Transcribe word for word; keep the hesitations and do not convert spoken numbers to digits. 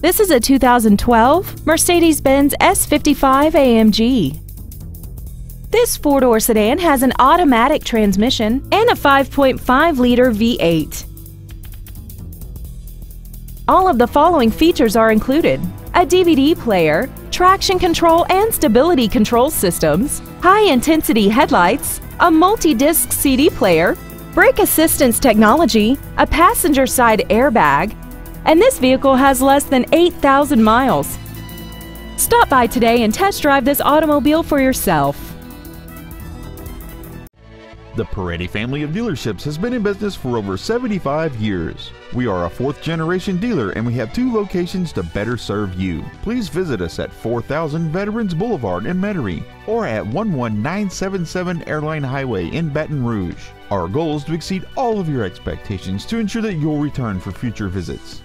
This is a two thousand twelve Mercedes-Benz S fifty-five A M G. This four-door sedan has an automatic transmission and a five point five liter V eight. All of the following features are included: a D V D player, traction control and stability control systems, high-intensity headlights, a multi-disc C D player, brake assistance technology, a passenger side airbag, and this vehicle has less than eight thousand miles. Stop by today and test drive this automobile for yourself. The Metairie family of dealerships has been in business for over seventy-five years. We are a fourth generation dealer and we have two locations to better serve you. Please visit us at four thousand Veterans Boulevard in Metairie or at one one nine seven seven Airline Highway in Baton Rouge. Our goal is to exceed all of your expectations to ensure that you'll return for future visits.